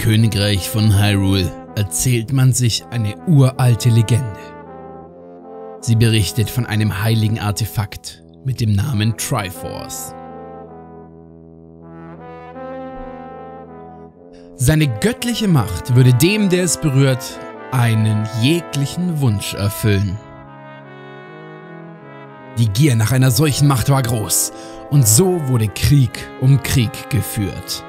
Im Königreich von Hyrule erzählt man sich eine uralte Legende. Sie berichtet von einem heiligen Artefakt mit dem Namen Triforce. Seine göttliche Macht würde dem, der es berührt, einen jeglichen Wunsch erfüllen. Die Gier nach einer solchen Macht war groß, und so wurde Krieg um Krieg geführt.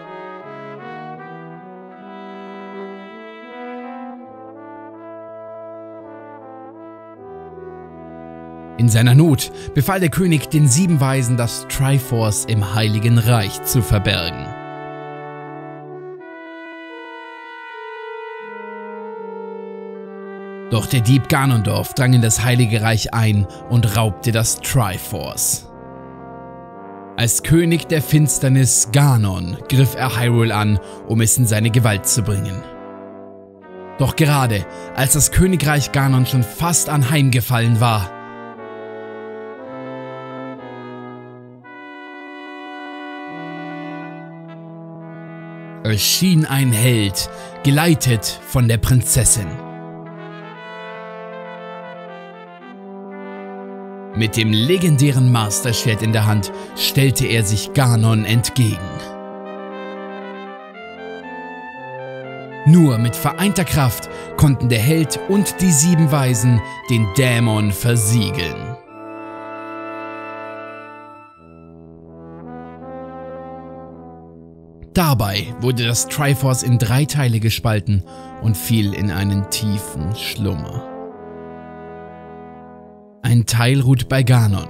In seiner Not befahl der König den 7 Weisen, das Triforce im Heiligen Reich zu verbergen. Doch der Dieb Ganondorf drang in das Heilige Reich ein und raubte das Triforce. Als König der Finsternis Ganon griff er Hyrule an, um es in seine Gewalt zu bringen. Doch gerade als das Königreich Ganon schon fast anheimgefallen war, erschien ein Held, geleitet von der Prinzessin. Mit dem legendären Masterschwert in der Hand stellte er sich Ganon entgegen. Nur mit vereinter Kraft konnten der Held und die 7 Weisen den Dämon versiegeln. Dabei wurde das Triforce in 3 Teile gespalten und fiel in einen tiefen Schlummer. Ein Teil ruht bei Ganon,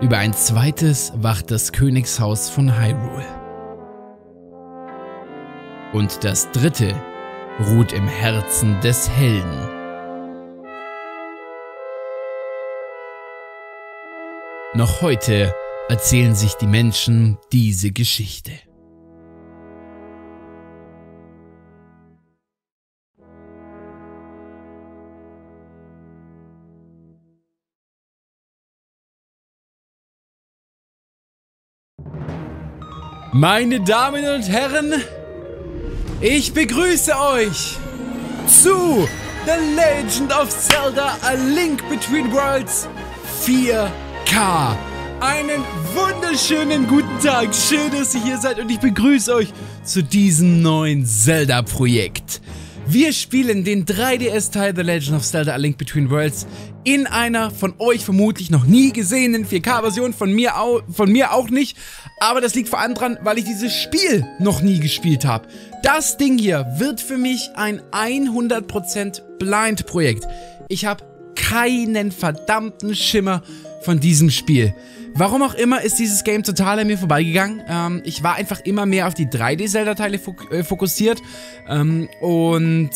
über ein zweites wacht das Königshaus von Hyrule. Und das dritte ruht im Herzen des Helden. Noch heute erzählen sich die Menschen diese Geschichte. Meine Damen und Herren, ich begrüße euch zu The Legend of Zelda A Link Between Worlds 4K. Einen wunderschönen guten Tag, schön, dass ihr hier seid und ich begrüße euch zu diesem neuen Zelda-Projekt. Wir spielen den 3DS-Teil The Legend of Zelda A Link Between Worlds in einer von euch vermutlich noch nie gesehenen 4K-Version, von mir auch nicht. Aber das liegt vor allem dran, weil ich dieses Spiel noch nie gespielt habe. Das Ding hier wird für mich ein 100% Blind-Projekt. Ich habe keinen verdammten Schimmer von diesem Spiel. Warum auch immer ist dieses Game total an mir vorbeigegangen. Ich war einfach immer mehr auf die 3D-Zelda-Teile fokussiert. Ja, irgendwie,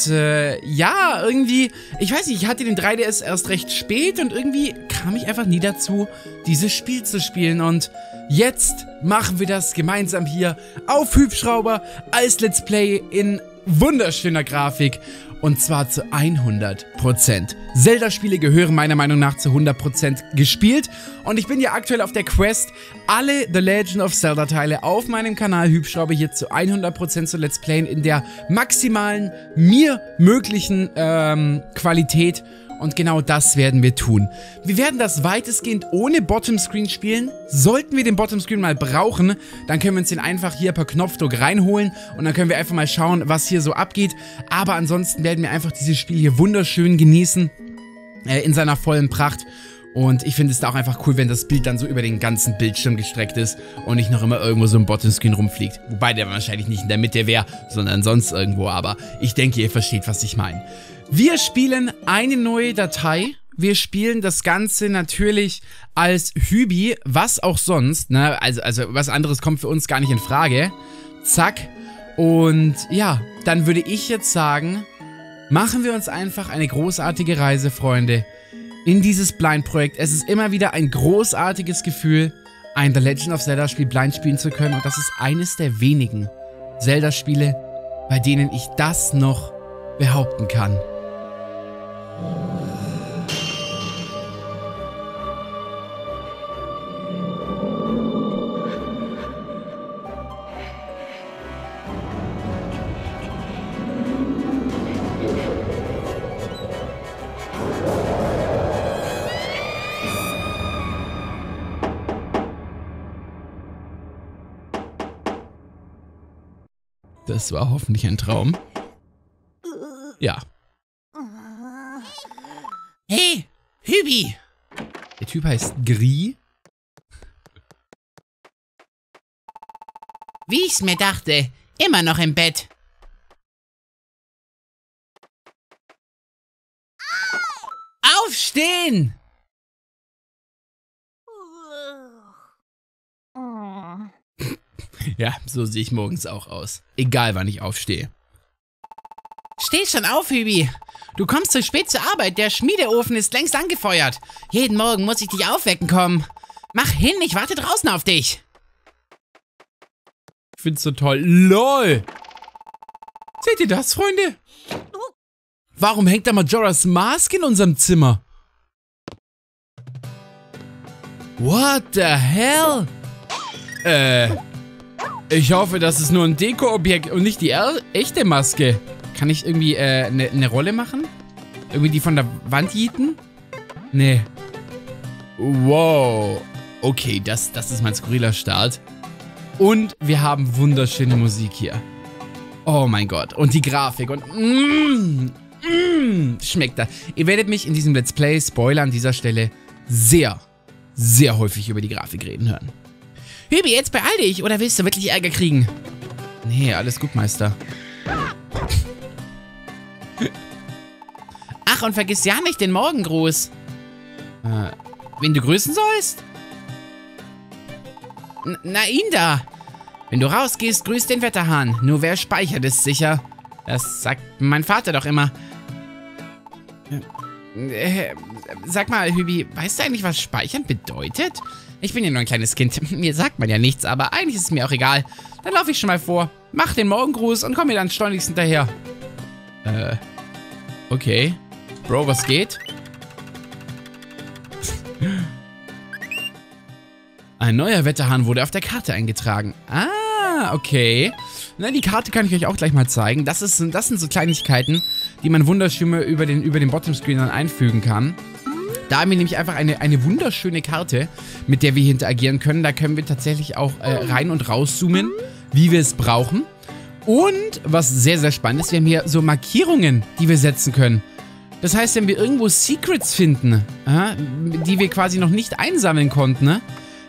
ich weiß nicht, ich hatte den 3DS erst recht spät und irgendwie kam ich einfach nie dazu, dieses Spiel zu spielen. Und jetzt machen wir das gemeinsam hier auf Huebschrauber als Let's Play in wunderschöner Grafik. Und zwar zu 100%. Zelda-Spiele gehören meiner Meinung nach zu 100% gespielt. Und ich bin ja aktuell auf der Quest, alle The Legend of Zelda-Teile auf meinem Kanal Huebschrauber hier zu 100% zu Let's Playen in der maximalen, mir möglichen Qualität. Und genau das werden wir tun. Wir werden das weitestgehend ohne Bottomscreen spielen. Sollten wir den Bottomscreen mal brauchen, dann können wir uns den einfach hier per Knopfdruck reinholen. Und dann können wir einfach mal schauen, was hier so abgeht. Aber ansonsten werden wir einfach dieses Spiel hier wunderschön genießen. In seiner vollen Pracht. Und ich finde es da auch einfach cool, wenn das Bild dann so über den ganzen Bildschirm gestreckt ist und nicht noch immer irgendwo so ein Bottomscreen rumfliegt. Wobei der wahrscheinlich nicht in der Mitte wäre, sondern sonst irgendwo. Aber ich denke, ihr versteht, was ich meine. Wir spielen eine neue Datei. Wir spielen das Ganze natürlich als Hübi, was auch sonst. Ne? Also was anderes kommt für uns gar nicht in Frage. Zack. Und ja, dann würde ich jetzt sagen, machen wir uns einfach eine großartige Reise, Freunde, in dieses Blind-Projekt. Es ist immer wieder ein großartiges Gefühl, ein The Legend of Zelda-Spiel blind spielen zu können. Und das ist eines der wenigen Zelda-Spiele, bei denen ich das noch behaupten kann. Das war hoffentlich ein Traum. Ja. Hey, Hübi! Der Typ heißt Gri. Wie ich's mir dachte, immer noch im Bett. Aufstehen! Ja, so sehe ich morgens auch aus. Egal, wann ich aufstehe. Steh schon auf, Hübi. Du kommst zu spät zur Arbeit. Der Schmiedeofen ist längst angefeuert. Jeden Morgen muss ich dich aufwecken kommen. Mach hin, ich warte draußen auf dich. Ich find's so toll. LOL! Seht ihr das, Freunde? Warum hängt da Majora's Mask in unserem Zimmer? What the hell? Ich hoffe, das ist nur ein Dekoobjekt und nicht die echte Maske. Kann ich irgendwie eine Rolle machen? Irgendwie die von der Wand jieten? Nee. Wow. Okay, das ist mein skurriler Start. Und wir haben wunderschöne Musik hier. Oh mein Gott. Und die Grafik. Und schmeckt das. Ihr werdet mich in diesem Let's Play, Spoiler an dieser Stelle, sehr, sehr häufig über die Grafik reden hören. Hübi, jetzt beeil dich, oder willst du wirklich Ärger kriegen? Nee, alles gut, Meister. Ach, und vergiss ja nicht den Morgengruß. Wen du grüßen sollst? Na, ihn da. Wenn du rausgehst, grüß den Wetterhahn. Nur wer speichert, ist sicher. Das sagt mein Vater doch immer. Sag mal, Hübi, weißt du eigentlich, was Speichern bedeutet? Ich bin ja nur ein kleines Kind. Mir sagt man ja nichts, aber eigentlich ist es mir auch egal. Dann laufe ich schon mal vor. Mach den Morgengruß und komm mir dann schleunigst hinterher. Okay. Bro, was geht? Ein neuer Wetterhahn wurde auf der Karte eingetragen. Ah, okay. Na, die Karte kann ich euch auch gleich mal zeigen. Das sind so Kleinigkeiten, die man wunderschön über den Bottomscreen dann einfügen kann. Da haben wir nämlich einfach eine wunderschöne Karte, mit der wir hier interagieren können. Da können wir tatsächlich auch rein und rauszoomen, wie wir es brauchen. Und was sehr, sehr spannend ist, wir haben hier so Markierungen, die wir setzen können. Das heißt, wenn wir irgendwo Secrets finden, die wir quasi noch nicht einsammeln konnten,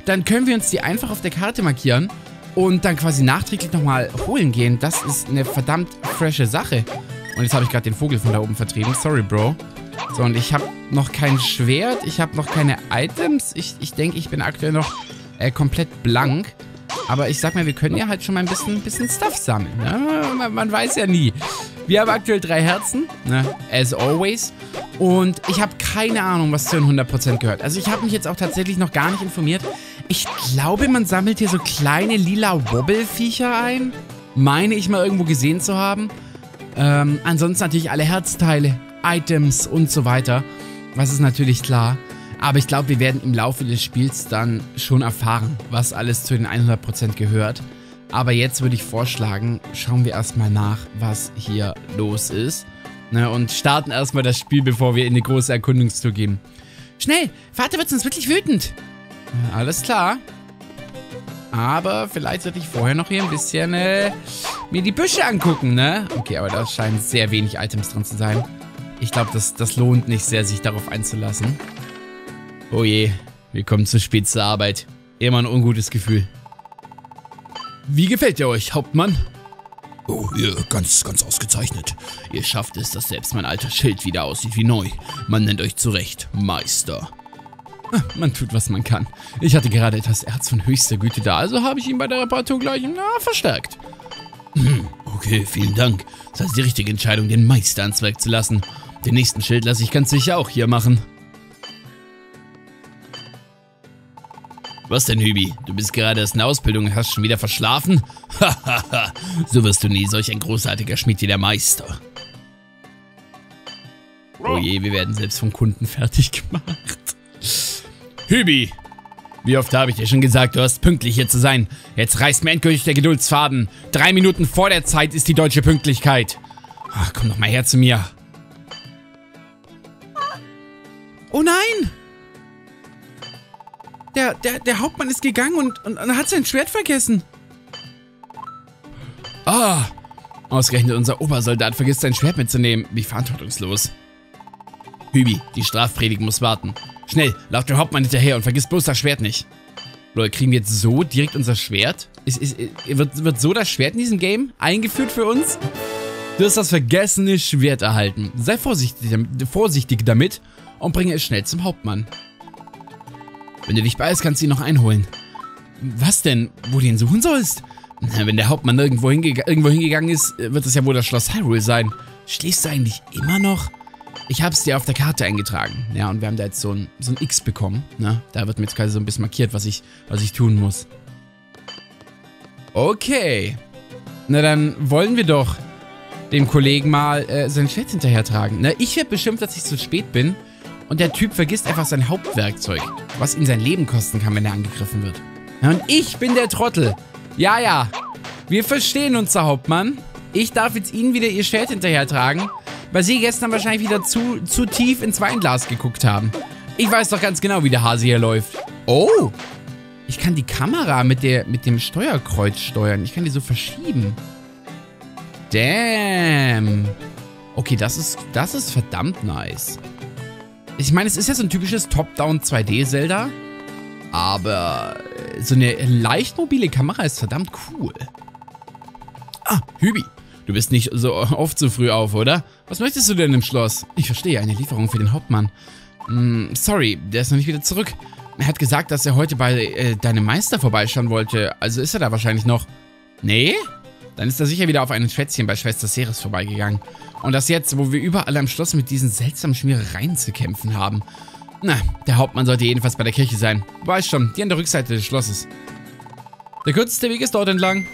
dann können wir uns die einfach auf der Karte markieren und dann quasi nachträglich nochmal holen gehen. Das ist eine verdammt frische Sache. Und jetzt habe ich gerade den Vogel von da oben vertrieben. Sorry, Bro. So, und ich habe noch kein Schwert, ich habe noch keine Items. Ich denke, ich bin aktuell noch komplett blank. Aber ich sag mal, wir können ja halt schon mal ein bisschen Stuff sammeln. Ne? Man weiß ja nie. Wir haben aktuell 3 Herzen, ne? As always. Und ich habe keine Ahnung, was zu den 100% gehört. Also ich habe mich jetzt auch tatsächlich noch gar nicht informiert. Ich glaube, man sammelt hier so kleine lila Wobble-Viecher ein. Meine ich mal irgendwo gesehen zu haben. Ansonsten natürlich alle Herzteile, Items und so weiter. Das ist natürlich klar. Aber ich glaube, wir werden im Laufe des Spiels dann schon erfahren, was alles zu den 100% gehört. Aber jetzt würde ich vorschlagen, schauen wir erstmal nach, was hier los ist. Ne, und starten erstmal das Spiel, bevor wir in eine große Erkundungstour gehen. Schnell! Vater wird sonst wirklich wütend! Alles klar. Aber vielleicht sollte ich vorher noch hier ein bisschen mir die Büsche angucken, ne? Okay, aber da scheinen sehr wenig Items drin zu sein. Ich glaube, das lohnt nicht sehr, sich darauf einzulassen. Oh je, wir kommen zu spät zur Arbeit. Immer ein ungutes Gefühl. Wie gefällt ihr euch, Hauptmann? Oh, ja, ganz ausgezeichnet. Ihr schafft es, dass selbst mein alter Schild wieder aussieht wie neu. Man nennt euch zu Recht Meister. Man tut, was man kann. Ich hatte gerade etwas Erz von höchster Güte da, also habe ich ihn bei der Reparatur gleich verstärkt. Okay, vielen Dank. Das heißt die richtige Entscheidung, den Meister ans Werk zu lassen. Den nächsten Schild lasse ich ganz sicher auch hier machen. Was denn, Hübi? Du bist gerade erst in der Ausbildung und hast schon wieder verschlafen? Hahaha, so wirst du nie solch ein großartiger Schmied wie der Meister. Oh je, wir werden selbst vom Kunden fertig gemacht. Hübi! Wie oft habe ich dir schon gesagt, du hast pünktlich hier zu sein. Jetzt reißt mir endgültig der Geduldsfaden. 3 Minuten vor der Zeit ist die deutsche Pünktlichkeit. Ach, komm doch mal her zu mir. Oh nein! Der Hauptmann ist gegangen und hat sein Schwert vergessen. Ah, Ausgerechnet unser Obersoldat vergisst sein Schwert mitzunehmen. Wie verantwortungslos. Hübi, die Strafpredigt muss warten. Schnell, lauf dem Hauptmann hinterher und vergiss bloß das Schwert nicht. Leute, kriegen wir jetzt so direkt unser Schwert? Wird so das Schwert in diesem Game eingeführt für uns? Du hast das vergessene Schwert erhalten. Sei vorsichtig damit und bringe es schnell zum Hauptmann. Wenn du dich beeilst, kannst du ihn noch einholen. Was denn? Wo du ihn suchen sollst? Na, wenn der Hauptmann irgendwo hingegangen ist, wird es ja wohl das Schloss Hyrule sein. Schläfst du eigentlich immer noch? Ich hab's dir auf der Karte eingetragen. Ja, und wir haben da jetzt so ein X bekommen. Ne? Da wird mir jetzt quasi so ein bisschen markiert, was ich tun muss. Okay. Na, dann wollen wir doch dem Kollegen mal sein Schwert hinterhertragen. Na, ich werde beschimpft, dass ich zu spät bin. Und der Typ vergisst einfach sein Hauptwerkzeug, was ihn sein Leben kosten kann, wenn er angegriffen wird. Na, und ich bin der Trottel. Ja, ja. Wir verstehen uns, Herr Hauptmann. Ich darf jetzt Ihnen wieder Ihr Schwert hinterhertragen, weil Sie gestern wahrscheinlich wieder zu tief ins Weinglas geguckt haben. Ich weiß doch ganz genau, wie der Hase hier läuft. Oh! Ich kann die Kamera mit dem Steuerkreuz steuern. Ich kann die so verschieben. Damn! Okay, das ist verdammt nice. Ich meine, es ist ja so ein typisches Top-Down 2D-Zelda. Aber so eine leicht mobile Kamera ist verdammt cool. Ah, Hübi. Du bist nicht so oft so früh auf, oder? Was möchtest du denn im Schloss? Ich verstehe, eine Lieferung für den Hauptmann. Sorry, der ist noch nicht wieder zurück. Er hat gesagt, dass er heute bei deinem Meister vorbeischauen wollte. Also ist er da wahrscheinlich noch. Nee? Dann ist er sicher wieder auf ein Schwätzchen bei Schwester Ceres vorbeigegangen. Und das jetzt, wo wir überall am Schloss mit diesen seltsamen Schmierereien zu kämpfen haben. Na, der Hauptmann sollte jedenfalls bei der Kirche sein. Du weißt schon, die an der Rückseite des Schlosses. Der kürzeste Weg ist dort entlang.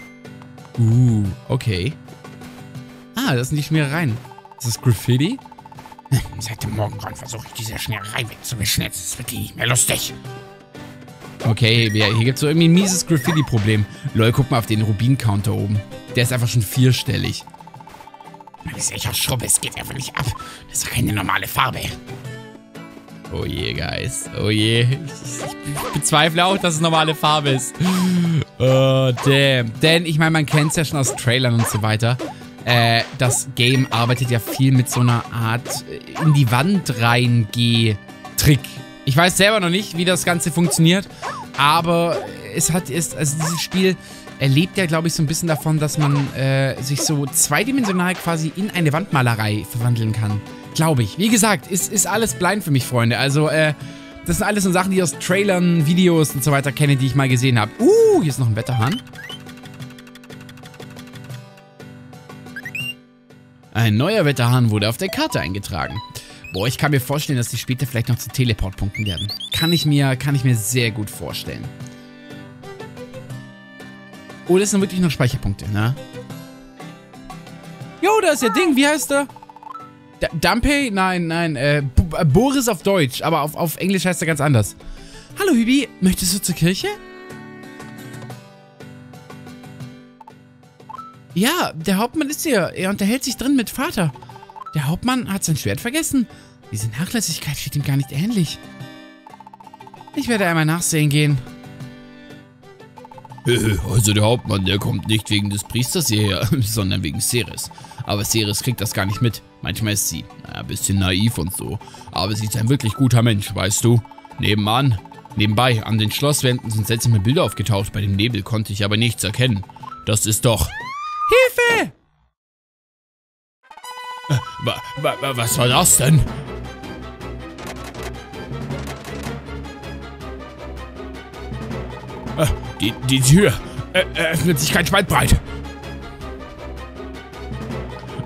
Okay. Ah, das sind die Schmierereien. Ist das Graffiti? Seit dem Morgengrauen versuche ich, diese Schmiererei wegzuwischen. Es wird nicht mehr lustig. Okay, hier gibt es so irgendwie ein mieses Graffiti-Problem. Lol, guck mal auf den Rubin-Counter oben. Der ist einfach schon vierstellig. Welcher Schrubbe, es geht einfach nicht ab. Das ist keine normale Farbe. Oh je, Guys. Oh je. Ich bezweifle auch, dass es normale Farbe ist. Oh, damn. Denn, ich meine, man kennt es ja schon aus Trailern und so weiter. Das Game arbeitet ja viel mit so einer Art in die Wand reingeh-Trick. Ich weiß selber noch nicht, wie das Ganze funktioniert, aber dieses Spiel erlebt ja, glaube ich, so ein bisschen davon, dass man sich so zweidimensional quasi in eine Wandmalerei verwandeln kann. Glaube ich. Wie gesagt, ist alles blind für mich, Freunde. Also, das sind alles so Sachen, die ich aus Trailern, Videos und so weiter kenne, die ich mal gesehen habe. Hier ist noch ein Wetterhahn. Ein neuer Wetterhahn wurde auf der Karte eingetragen. Boah, ich kann mir vorstellen, dass die später vielleicht noch zu Teleportpunkten werden. Kann ich mir sehr gut vorstellen. Oh, das sind wirklich noch Speicherpunkte, ne? Jo, da ist der Ding. Wie heißt der? Dumpey? Nein. Boris auf Deutsch, aber auf Englisch heißt er ganz anders. Hallo, Hübi. Möchtest du zur Kirche? Ja, der Hauptmann ist hier. Er unterhält sich drin mit Vater. Der Hauptmann hat sein Schwert vergessen. Diese Nachlässigkeit steht ihm gar nicht ähnlich. Ich werde einmal nachsehen gehen. Also der Hauptmann, der kommt nicht wegen des Priesters hierher, sondern wegen Ceres. Aber Ceres kriegt das gar nicht mit. Manchmal ist sie ein bisschen naiv und so. Aber sie ist ein wirklich guter Mensch, weißt du? Nebenbei, an den Schlosswänden sind seltsame Bilder aufgetaucht. Bei dem Nebel konnte ich aber nichts erkennen. Das ist doch... Hilfe! Was war das denn? Die Tür öffnet sich kein Spalt breit.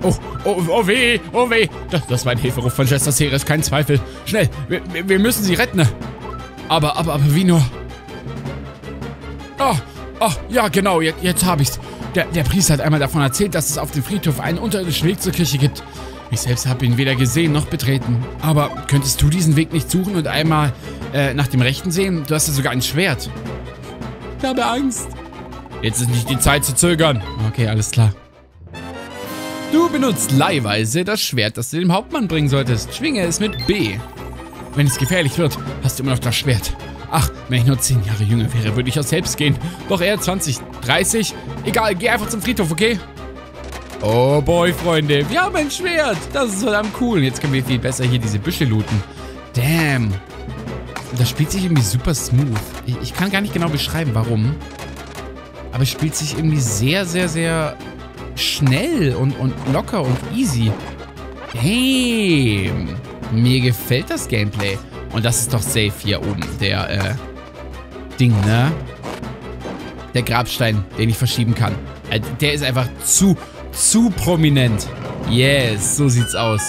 Oh weh, oh weh. Das war ein Hilferuf von Schwester Ceres, kein Zweifel. Schnell, wir müssen sie retten. Aber wie nur? Oh, ja genau, jetzt habe ich's. Der Priester hat einmal davon erzählt, dass es auf dem Friedhof einen unterirdischen Weg zur Kirche gibt. Ich selbst habe ihn weder gesehen noch betreten. Aber könntest du diesen Weg nicht suchen und einmal nach dem Rechten sehen? Du hast ja sogar ein Schwert. Ich habe Angst. Jetzt ist nicht die Zeit zu zögern. Okay, alles klar. Du benutzt leihweise das Schwert, das du dem Hauptmann bringen solltest. Schwinge es mit B. Wenn es gefährlich wird, hast du immer noch das Schwert. Ach, wenn ich nur 10 Jahre jünger wäre, würde ich auch selbst gehen. Doch eher 20, 30. Egal, geh einfach zum Friedhof, okay? Oh boy, Freunde. Wir haben ein Schwert. Das ist verdammt cool. Jetzt können wir viel besser hier diese Büsche looten. Damn. Das spielt sich irgendwie super smooth. Ich kann gar nicht genau beschreiben, warum. Aber es spielt sich irgendwie sehr, sehr, sehr schnell und locker und easy. Hey, mir gefällt das Gameplay. Und das ist doch safe hier oben, der Ding, ne? Der Grabstein, den ich verschieben kann. Der ist einfach zu prominent. Yes, so sieht's aus.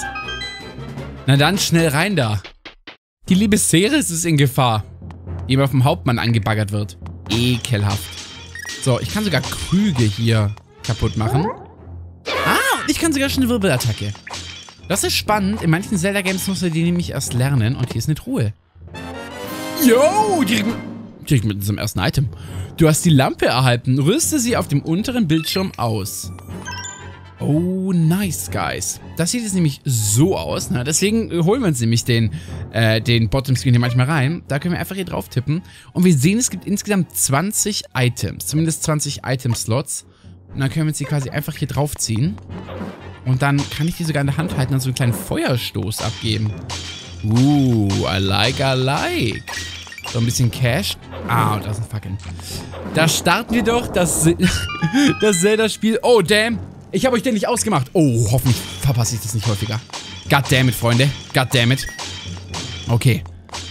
Na dann, schnell rein da. Die liebe Ceres ist in Gefahr, die immer vom Hauptmann angebaggert wird. Ekelhaft. So, ich kann sogar Krüge hier kaputt machen. Ah, ich kann sogar schon eine Wirbelattacke. Das ist spannend. In manchen Zelda-Games musst du die nämlich erst lernen. Und hier ist eine Truhe. Yo, direkt mit unserem ersten Item. Du hast die Lampe erhalten. Rüste sie auf dem unteren Bildschirm aus. Oh, nice, guys. Das sieht jetzt nämlich so aus. Ne? Deswegen holen wir uns nämlich den Bottom-Screen hier manchmal rein. Da können wir einfach hier drauf tippen. Und wir sehen, es gibt insgesamt 20 Items. Zumindest 20 Item-Slots. Und dann können wir uns die quasi einfach hier draufziehen. Und dann kann ich die sogar in der Hand halten und so einen kleinen Feuerstoß abgeben. I like. So ein bisschen Cash. Ah, und da ist ein Fackeln. Da starten wir doch das Zelda-Spiel. Oh, damn. Ich habe euch den nicht ausgemacht. Oh, hoffentlich verpasse ich das nicht häufiger. Goddammit, Freunde. Goddammit. Okay.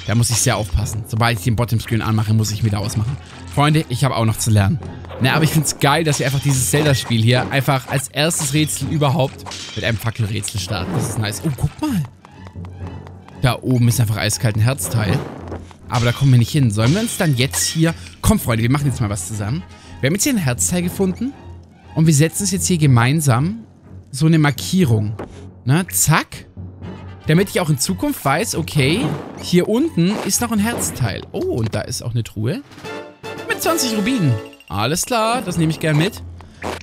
Da muss ich sehr aufpassen. Sobald ich den Bottom-Screen anmache, muss ich wieder ausmachen. Freunde, ich habe auch noch zu lernen. Na, aber ich finde es geil, dass wir einfach dieses Zelda-Spiel hier einfach als erstes Rätsel überhaupt mit einem Fackelrätsel starten. Das ist nice. Oh, guck mal. Da oben ist einfach eiskalt ein Herzteil. Aber da kommen wir nicht hin. Sollen wir uns dann jetzt hier... Komm, Freunde, wir machen jetzt mal was zusammen. Wir haben jetzt hier ein Herzteil gefunden. Und wir setzen uns jetzt hier gemeinsam so eine Markierung. Na, zack. Damit ich auch in Zukunft weiß, okay, hier unten ist noch ein Herzteil. Oh, und da ist auch eine Truhe. Mit 20 Rubinen. Alles klar, das nehme ich gerne mit.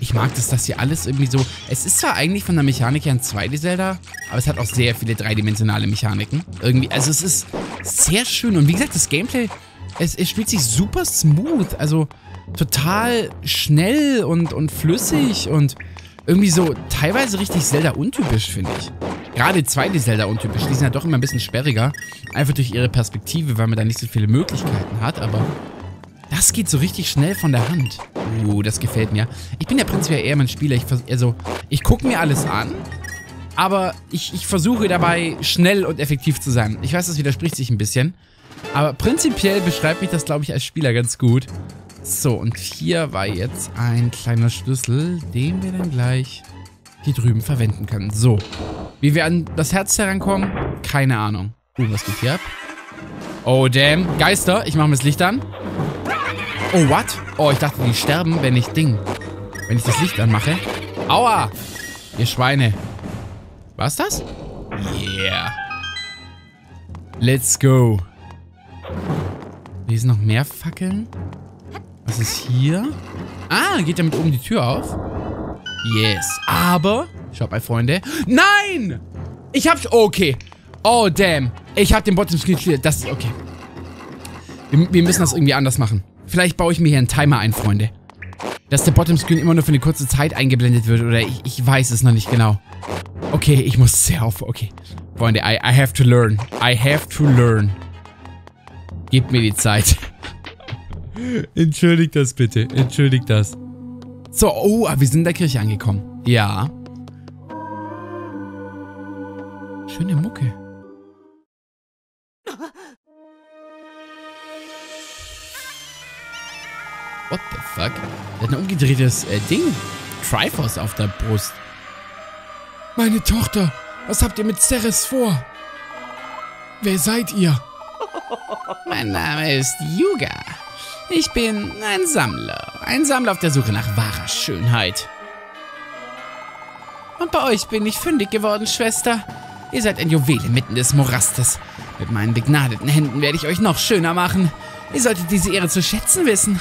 Ich mag das, dass hier alles irgendwie so... Es ist zwar eigentlich von der Mechanik her ein 2D-Zelda, aber es hat auch sehr viele dreidimensionale Mechaniken. Irgendwie, also es ist sehr schön. Und wie gesagt, das Gameplay, es spielt sich super smooth. Also total schnell und flüssig und irgendwie so teilweise richtig Zelda-untypisch, finde ich. Gerade 2D-Zelda-untypisch, die sind ja doch immer ein bisschen sperriger. Einfach durch ihre Perspektive, weil man da nicht so viele Möglichkeiten hat, aber... Das geht so richtig schnell von der Hand. Das gefällt mir. Ich bin ja prinzipiell eher mein Spieler. Ich gucke mir alles an, aber ich versuche dabei schnell und effektiv zu sein. Ich weiß, das widerspricht sich ein bisschen, aber prinzipiell beschreibt mich das, glaube ich, als Spieler ganz gut. So, und hier war jetzt ein kleiner Schlüssel, den wir dann gleich hier drüben verwenden können. So, wie wir an das Herz herankommen, keine Ahnung. Was geht hier ab? Oh, damn. Geister, ich mache mir das Licht an. Oh, what? Oh, ich dachte, die sterben, wenn ich das Licht anmache. Aua! Ihr Schweine. War's das? Yeah. Let's go. Hier sind noch mehr Fackeln. Was ist hier? Ah, geht damit oben die Tür auf? Yes. Aber, schaut mal, Freunde. Nein! Ich hab's... Okay. Oh, damn. Ich hab den Bottom-Screen... Das... Okay. Wir müssen das irgendwie anders machen. Vielleicht baue ich mir hier einen Timer ein, Freunde. Dass der Bottom-Screen immer nur für eine kurze Zeit eingeblendet wird. Oder ich weiß es noch nicht genau. Okay, ich muss sehr auf... Okay. Freunde, I have to learn. I have to learn. Gebt mir die Zeit. Entschuldigt das bitte. Entschuldigt das. So, oh, wir sind in der Kirche angekommen. Ja. Schöne Mucke. What the fuck? Der hat ein umgedrehtes Ding. Triforce auf der Brust. Meine Tochter, was habt ihr mit Ceres vor? Wer seid ihr? Mein Name ist Yuga. Ich bin ein Sammler. Ein Sammler auf der Suche nach wahrer Schönheit. Und bei euch bin ich fündig geworden, Schwester. Ihr seid ein Juwel inmitten des Morastes. Mit meinen begnadeten Händen werde ich euch noch schöner machen. Ihr solltet diese Ehre zu schätzen wissen.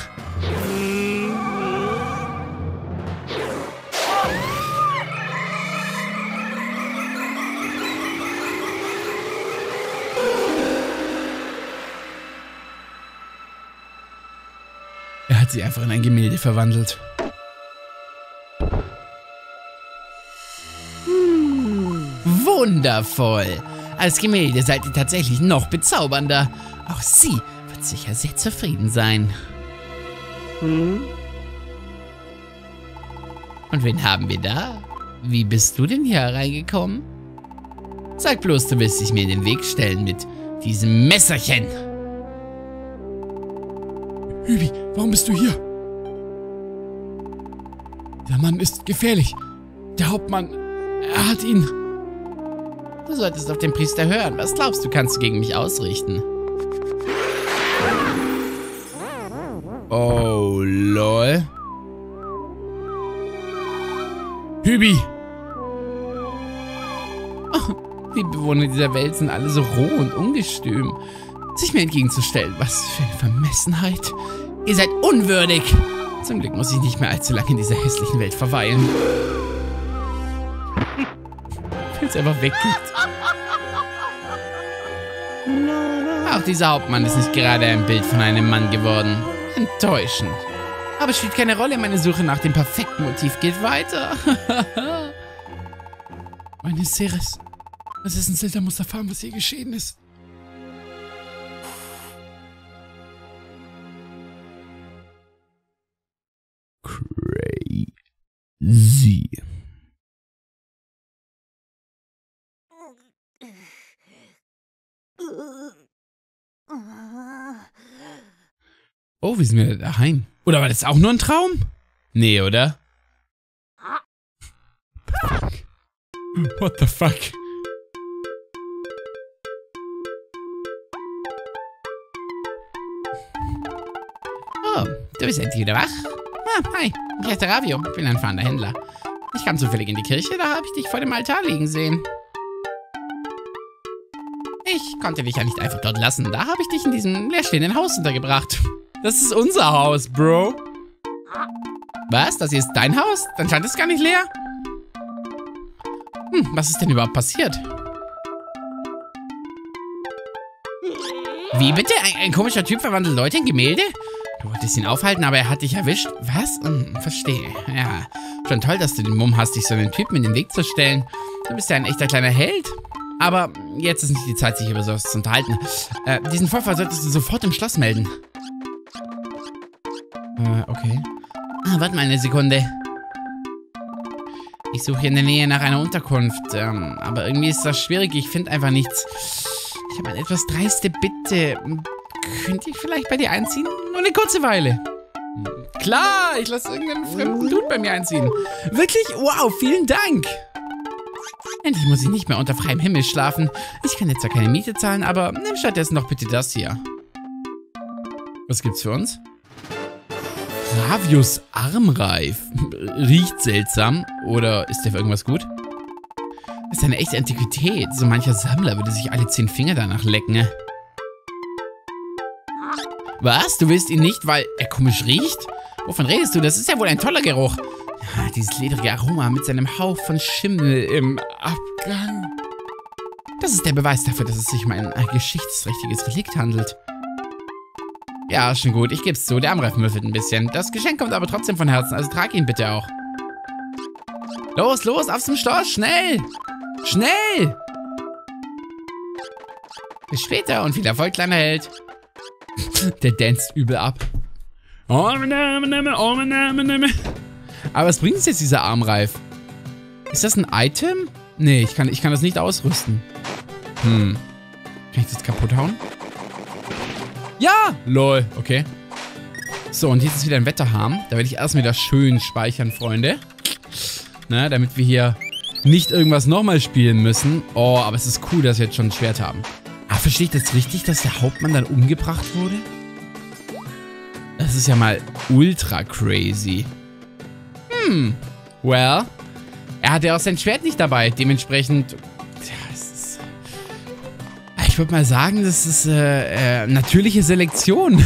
Er hat sie einfach in ein Gemälde verwandelt. wundervoll. Als Gemälde seid ihr tatsächlich noch bezaubernder. Auch sie wird sicher sehr zufrieden sein. Hm? Und wen haben wir da? Wie bist du denn hier hereingekommen? Sag bloß, du willst dich mir in den Weg stellen mit diesem Messerchen. Hübi, warum bist du hier? Der Mann ist gefährlich. Der Hauptmann, er hat ihn. Du solltest auf den Priester hören. Was glaubst du, kannst du gegen mich ausrichten? Oh, lol. Hübi! Oh, die Bewohner dieser Welt sind alle so roh und ungestüm. Sich mir entgegenzustellen, was für eine Vermessenheit. Ihr seid unwürdig. Zum Glück muss ich nicht mehr allzu lange in dieser hässlichen Welt verweilen. Wenn es einfach weggeht. Auch dieser Hauptmann ist nicht gerade ein Bild von einem Mann geworden. Enttäuschend. Aber es spielt keine Rolle, meine Suche nach dem perfekten Motiv geht weiter. Meine Ceres, das ist ein Zelda, muss erfahren, was hier geschehen ist. Crazy. Oh, wir sind wieder daheim. Oder war das auch nur ein Traum? Nee, oder? Fuck. What the fuck? Oh, du bist endlich wieder wach? Ah, hi, ich heiße Ravio, bin ein fahrender Händler. Ich kam zufällig in die Kirche, da habe ich dich vor dem Altar liegen sehen. Ich konnte dich ja nicht einfach dort lassen, da habe ich dich in diesem leerstehenden Haus untergebracht. Das ist unser Haus, Bro. Was? Das hier ist dein Haus? Dann scheint es gar nicht leer. Hm, was ist denn überhaupt passiert? Wie bitte? Ein komischer Typ verwandelt Leute in Gemälde? Du wolltest ihn aufhalten, aber er hat dich erwischt. Was? Hm, verstehe. Ja, schon toll, dass du den Mumm hast, dich so einem Typen in den Weg zu stellen. Du bist ja ein echter kleiner Held. Aber jetzt ist nicht die Zeit, sich über sowas zu unterhalten. Diesen Vorfall solltest du sofort im Schloss melden. Okay. Ah, warte mal eine Sekunde. Ich suche hier in der Nähe nach einer Unterkunft. Aber irgendwie ist das schwierig. Ich finde einfach nichts. Ich habe eine etwas dreiste Bitte. Könnte ich vielleicht bei dir einziehen? Nur eine kurze Weile. Klar, ich lasse irgendeinen fremden Dude bei mir einziehen. Wirklich? Wow, vielen Dank. Endlich muss ich nicht mehr unter freiem Himmel schlafen. Ich kann jetzt zwar keine Miete zahlen, aber nimm stattdessen noch bitte das hier. Was gibt's für uns? Ravius Armreif. Riecht seltsam. Oder ist der für irgendwas gut? Das ist eine echte Antiquität. So mancher Sammler würde sich alle 10 Finger danach lecken. Was? Du willst ihn nicht, weil er komisch riecht? Wovon redest du? Das ist ja wohl ein toller Geruch. Dieses ledrige Aroma mit seinem Hauch von Schimmel im Abgang. Das ist der Beweis dafür, dass es sich um ein geschichtsträchtiges Relikt handelt. Ja, schon gut, ich geb's zu, der Armreif müffelt ein bisschen. Das Geschenk kommt aber trotzdem von Herzen, also trag ihn bitte auch. Los, los, auf zum Schloss, schnell! Schnell! Bis später und viel Erfolg, kleiner Held. Der danst übel ab. Oh, mein Name, oh, mein Name, Aber was bringt uns jetzt dieser Armreif? Ist das ein Item? Nee, ich kann das nicht ausrüsten. Hm. Kann ich das kaputt hauen? Ja! Lol, okay. So, und jetzt ist wieder ein Wetterhahn. Da werde ich erstmal wieder schön speichern, Freunde. Na, damit wir hier nicht irgendwas nochmal spielen müssen. Oh, aber es ist cool, dass wir jetzt schon ein Schwert haben. Ah, verstehe ich das richtig, dass der Hauptmann dann umgebracht wurde? Das ist ja mal ultra crazy. Hm, well. Er hatte ja auch sein Schwert nicht dabei. Dementsprechend... Ich würde mal sagen, das ist natürliche Selektion.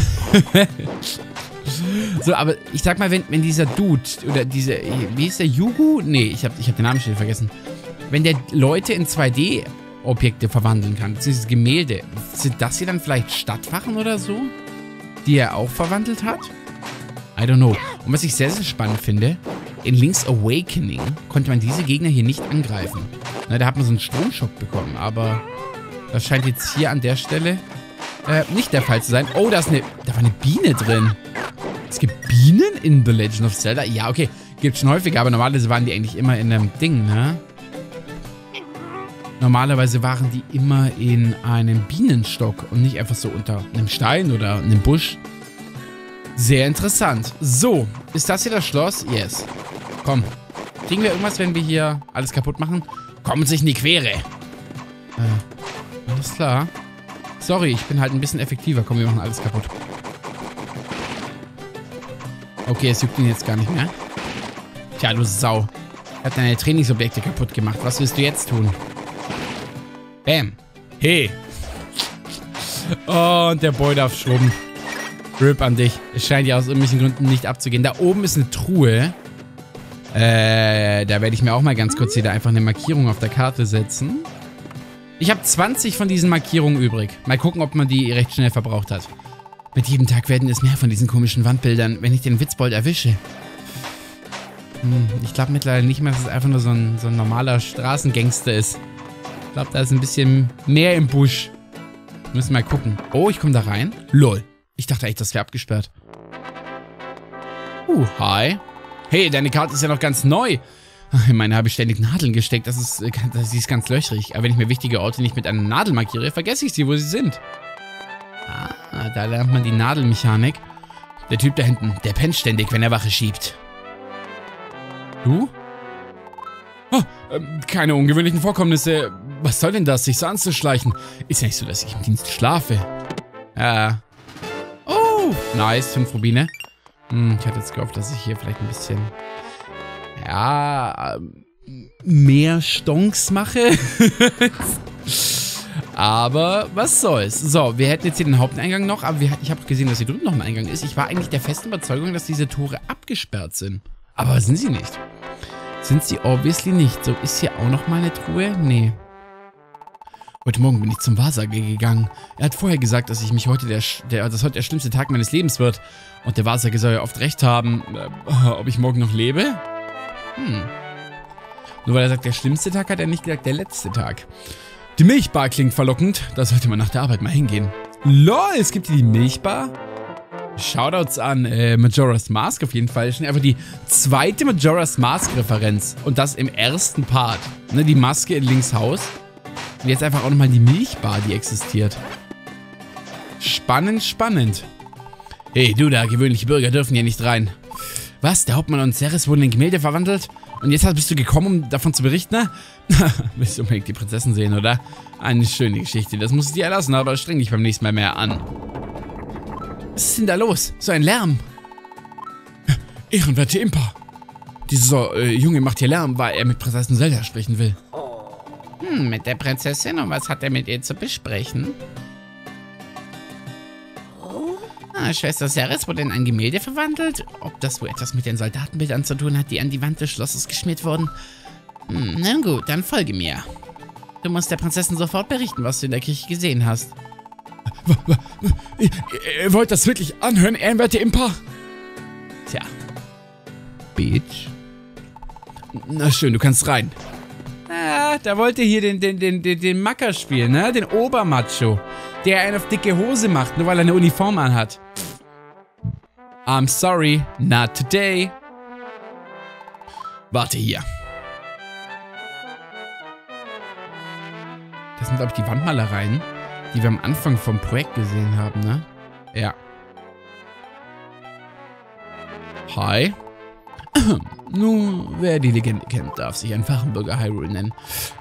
So, aber ich sag mal, wenn dieser Dude oder diese, wie ist der, Yuga? Nee, ich hab den Namen schon vergessen. Wenn der Leute in 2D-Objekte verwandeln kann, beziehungsweise Gemälde, sind das hier dann vielleicht Stadtwachen oder so, die er auch verwandelt hat? I don't know. Und was ich sehr, sehr spannend finde, in Link's Awakening konnte man diese Gegner hier nicht angreifen. Na, da hat man so einen Stromschock bekommen, aber das scheint jetzt hier an der Stelle nicht der Fall zu sein. Oh, da war eine Biene drin. Es gibt Bienen in The Legend of Zelda? Ja, okay. Gibt's schon häufiger, aber normalerweise waren die eigentlich immer in einem Ding, ne? Normalerweise waren die immer in einem Bienenstock und nicht einfach so unter einem Stein oder einem Busch. Sehr interessant. So, ist das hier das Schloss? Yes. Komm. Kriegen wir irgendwas, wenn wir hier alles kaputt machen? Kommen sich in die Quere. Alles klar. Sorry, ich bin halt ein bisschen effektiver. Komm, wir machen alles kaputt. Okay, es juckt ihn jetzt gar nicht mehr. Tja, du Sau. Hat deine Trainingsobjekte kaputt gemacht. Was willst du jetzt tun? Bam. Hey. Und der Boy darf schrubben. Rip an dich. Es scheint ja aus irgendwelchen Gründen nicht abzugehen. Da oben ist eine Truhe. Da werde ich mir auch mal ganz kurz hier da einfach eine Markierung auf der Karte setzen. Ich habe 20 von diesen Markierungen übrig. Mal gucken, ob man die recht schnell verbraucht hat. Mit jedem Tag werden es mehr von diesen komischen Wandbildern, wenn ich den Witzbold erwische. Ich glaube mittlerweile nicht mehr, dass es einfach nur so ein normaler Straßengangster ist. Ich glaube, da ist ein bisschen mehr im Busch. Müssen mal gucken. Oh, ich komme da rein. Lol. Ich dachte echt, das wäre abgesperrt. Hi. Hey, deine Karte ist ja noch ganz neu. In meine habe ich ständig Nadeln gesteckt. Sie ist ganz löchrig. Aber wenn ich mir wichtige Orte nicht mit einer Nadel markiere, vergesse ich sie, wo sie sind. Ah, da lernt man die Nadelmechanik. Der Typ da hinten, der pennt ständig, wenn er Wache schiebt. Du? Oh, keine ungewöhnlichen Vorkommnisse. Was soll denn das, sich so anzuschleichen? Ist ja nicht so, dass ich im Dienst schlafe. Oh, nice, 5 Rubine. Ich hatte jetzt gehofft, dass ich hier vielleicht ein bisschen... Ja... mehr Stonks mache. Aber was soll's. So, wir hätten jetzt hier den Haupteingang noch, aber ich habe gesehen, dass hier drüben noch ein Eingang ist. Ich war eigentlich der festen Überzeugung, dass diese Tore abgesperrt sind. Aber sind sie nicht. Sind sie obviously nicht. So, ist hier auch noch mal eine Truhe? Nee. Heute Morgen bin ich zum Wahrsager gegangen. Er hat vorher gesagt, dass heute der schlimmste Tag meines Lebens wird. Und der Wahrsager soll ja oft recht haben, ob ich morgen noch lebe? Nur weil er sagt, der schlimmste Tag, hat er nicht gesagt, der letzte Tag. Die Milchbar klingt verlockend. Da sollte man nach der Arbeit mal hingehen. LOL, es gibt hier die Milchbar? Shoutouts an Majora's Mask auf jeden Fall. Schon einfach die zweite Majora's Mask-Referenz. Und das im ersten Part. Ne, die Maske in Links Haus. Und jetzt einfach auch nochmal die Milchbar, die existiert. Spannend, spannend. Hey, du da, gewöhnliche Bürger dürfen hier nicht rein. Was, der Hauptmann und Ceres wurden in Gemälde verwandelt? Und jetzt bist du gekommen, um davon zu berichten, ne? Willst du unbedingt die Prinzessin sehen, oder? Eine schöne Geschichte, das musst du dir erlassen, aber streng dich beim nächsten Mal mehr an. Was ist denn da los? So ein Lärm. Ehrenwerte Impa. Dieser Junge macht hier Lärm, weil er mit Prinzessin Zelda sprechen will. Mit der Prinzessin? Und was hat er mit ihr zu besprechen? Schwester Ceres wurde in ein Gemälde verwandelt. Ob das wohl etwas mit den Soldatenbildern zu tun hat, die an die Wand des Schlosses geschmiert wurden? Na gut, dann folge mir. Du musst der Prinzessin sofort berichten, was du in der Kirche gesehen hast. Ihr wollt das wirklich anhören, ehrenwerte Impa? Tja. Bitch. Na schön, du kannst rein. Ah, da wollt ihr hier den Macker spielen, ne? Den Obermacho. Der einen auf dicke Hose macht, nur weil er eine Uniform anhat. I'm sorry, not today. Warte hier. Das sind, glaube ich, die Wandmalereien, die wir am Anfang vom Projekt gesehen haben, ne? Ja. Hi. Nun, wer die Legende kennt, darf sich ein Fachenbürger Hyrule nennen.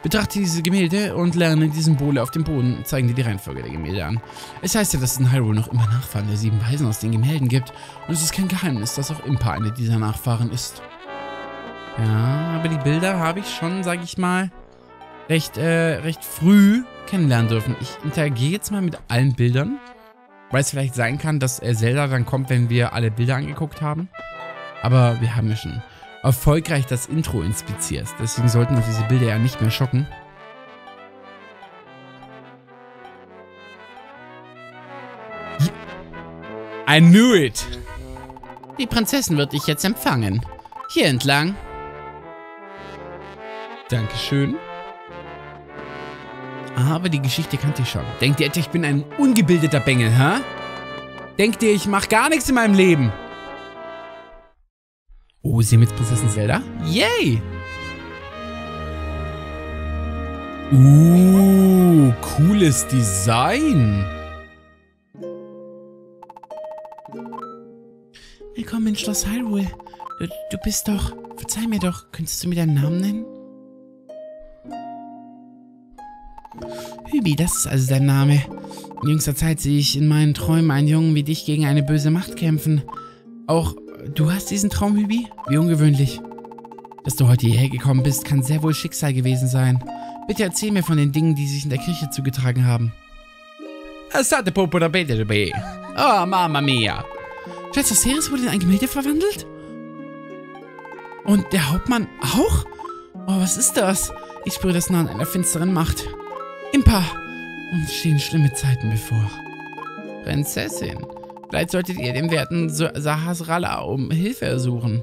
Betrachte diese Gemälde und lerne die Symbole auf dem Boden und zeigen dir die Reihenfolge der Gemälde an. Es heißt ja, dass es in Hyrule noch immer Nachfahren der 7 Weisen aus den Gemälden gibt. Und es ist kein Geheimnis, dass auch Impa eine dieser Nachfahren ist. Ja, aber die Bilder habe ich schon, sage ich mal, recht früh kennenlernen dürfen. Ich interagiere jetzt mal mit allen Bildern, weil es vielleicht sein kann, dass Zelda dann kommt, wenn wir alle Bilder angeguckt haben. Aber wir haben ja schon erfolgreich das Intro inspiziert. Deswegen sollten uns diese Bilder ja nicht mehr schocken. I knew it! Die Prinzessin wird dich jetzt empfangen. Hier entlang. Dankeschön. Aber die Geschichte kannte ich schon. Denkt ihr etwa, ich bin ein ungebildeter Bengel, hä? Denkt ihr, ich mach gar nichts in meinem Leben? Oh, sehen wir jetzt Prinzessin Zelda? Yay! Cooles Design. Willkommen in Schloss Hyrule. Du bist doch... Verzeih mir doch, könntest du mir deinen Namen nennen? Hübi, das ist also dein Name. In jüngster Zeit sehe ich in meinen Träumen einen Jungen wie dich gegen eine böse Macht kämpfen. Auch du hast diesen Traum, Hübi? Wie ungewöhnlich. Dass du heute hierher gekommen bist, kann sehr wohl Schicksal gewesen sein. Bitte erzähl mir von den Dingen, die sich in der Kirche zugetragen haben. Assate Popo da Bete. Oh, Mamma Mia. Schätze, Ceres wurde in ein Gemälde verwandelt? Und der Hauptmann auch? Oh, was ist das? Ich spüre das Nahen einer finsteren Macht. Impa! Uns stehen schlimme Zeiten bevor. Prinzessin, vielleicht solltet ihr dem werten Sahasralla um Hilfe ersuchen.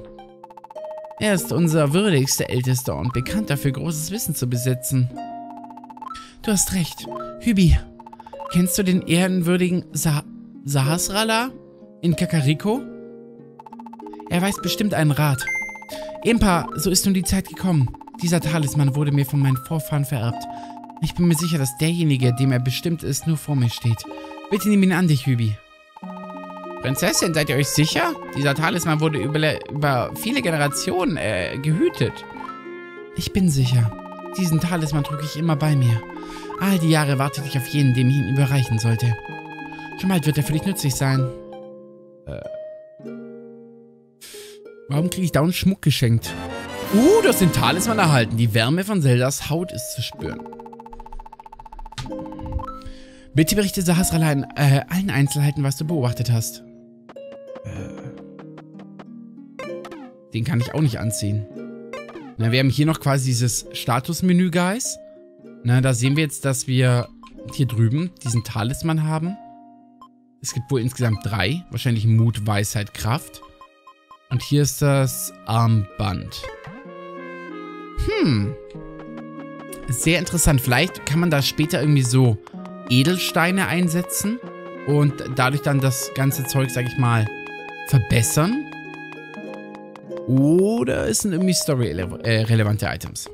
Er ist unser würdigster Ältester und bekannt dafür, großes Wissen zu besitzen. Du hast recht. Hübi, kennst du den ehrenwürdigen Sahasralla in Kakariko? Er weiß bestimmt einen Rat. Impa, so ist nun die Zeit gekommen. Dieser Talisman wurde mir von meinen Vorfahren vererbt. Ich bin mir sicher, dass derjenige, dem er bestimmt ist, nur vor mir steht. Bitte nimm ihn an dich, Hübi. Prinzessin, seid ihr euch sicher? Dieser Talisman wurde über viele Generationen gehütet. Ich bin sicher. Diesen Talisman trug ich immer bei mir. All die Jahre wartete ich auf jeden, dem ich ihn überreichen sollte. Schon bald wird er für dich nützlich sein. Warum kriege ich da einen Schmuck geschenkt? Du hast den Talisman erhalten. Die Wärme von Zeldas Haut ist zu spüren. Bitte berichte Sahasralla in allen Einzelheiten, was du beobachtet hast. Den kann ich auch nicht anziehen. Na, wir haben hier noch quasi dieses Statusmenü, Guys. Na, da sehen wir jetzt, dass wir hier drüben diesen Talisman haben. Es gibt wohl insgesamt 3. Wahrscheinlich Mut, Weisheit, Kraft. Und hier ist das Armband. Sehr interessant. Vielleicht kann man da später irgendwie so Edelsteine einsetzen und dadurch dann das ganze Zeug, sag ich mal, verbessern. Oder es sind irgendwie Story-relevante Items.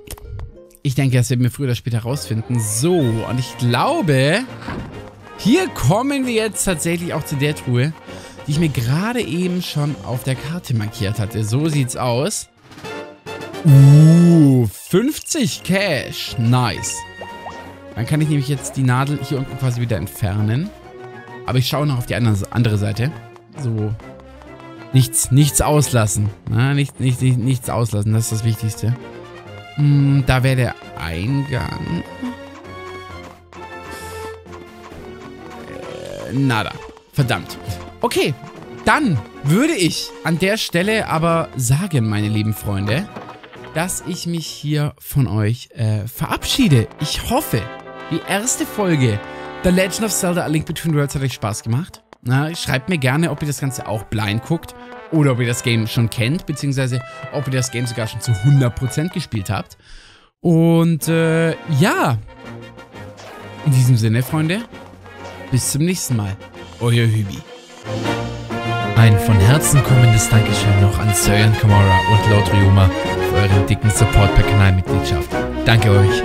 Ich denke, das werden wir früher oder später rausfinden. So, und ich glaube, hier kommen wir jetzt tatsächlich auch zu der Truhe, die ich mir gerade eben schon auf der Karte markiert hatte. So sieht's aus. 50 Cash. Nice. Dann kann ich nämlich jetzt die Nadel hier unten quasi wieder entfernen. Aber ich schaue noch auf die andere Seite. So. Nichts auslassen. Na, nichts auslassen. Das ist das Wichtigste. Da wäre der Eingang. Nada. Verdammt. Okay. Dann würde ich an der Stelle aber sagen, meine lieben Freunde, dass ich mich hier von euch verabschiede. Ich hoffe, die erste Folge The Legend of Zelda: A Link Between Worlds hat euch Spaß gemacht. Na, schreibt mir gerne, ob ihr das Ganze auch blind guckt oder ob ihr das Game schon kennt, beziehungsweise ob ihr das Game sogar schon zu 100% gespielt habt. Und ja, in diesem Sinne, Freunde, bis zum nächsten Mal. Euer Hübi. Ein von Herzen kommendes Dankeschön noch an Soyeon Camora und Lord Ryuma für euren dicken Support per Kanalmitgliedschaft. Danke euch.